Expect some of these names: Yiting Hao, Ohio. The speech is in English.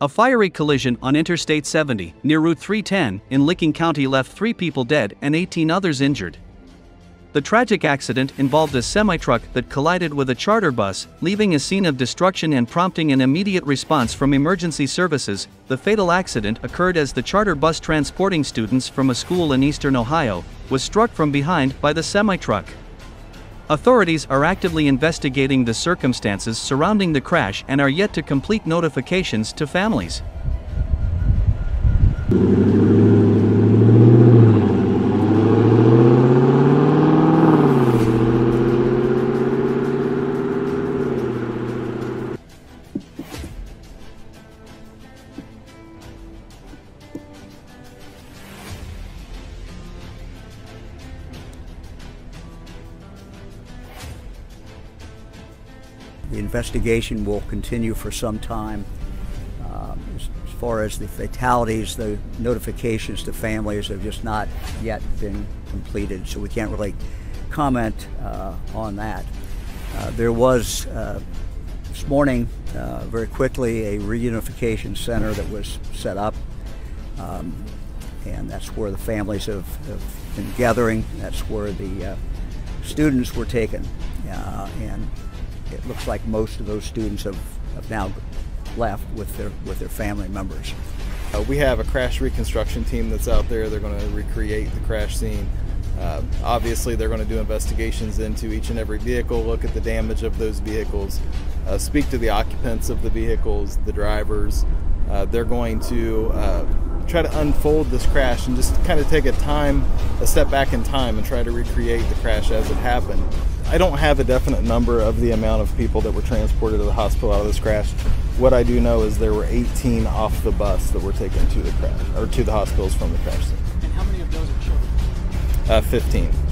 A fiery collision on Interstate 70 near Route 310 in Licking County left 3 people dead and 18 others injured. The tragic accident involved a semi-truck that collided with a charter bus, leaving a scene of destruction and prompting an immediate response from emergency services. The fatal accident occurred as the charter bus transporting students from a school in eastern Ohio was struck from behind by the semi-truck. Authorities are actively investigating the circumstances surrounding the crash and are yet to complete notifications to families. The investigation will continue for some time. As far as the fatalities, the notifications to families have just not yet been completed, so we can't really comment on that. There was this morning, very quickly, a reunification center that was set up, and that's where the families have been gathering. That's where the students were taken, and it looks like most of those students have now left with their family members. We have a crash reconstruction team that's out there. They're going to recreate the crash scene. Obviously, they're going to do investigations into each and every vehicle, look at the damage of those vehicles, speak to the occupants of the vehicles, the drivers. They're going to try to unfold this crash and just kind of take a step back in time and try to recreate the crash as it happened. I don't have a definite number of the amount of people that were transported to the hospital out of this crash. What I do know is there were 18 off the bus that were taken to the hospitals from the crash scene. And how many of those are children? 15.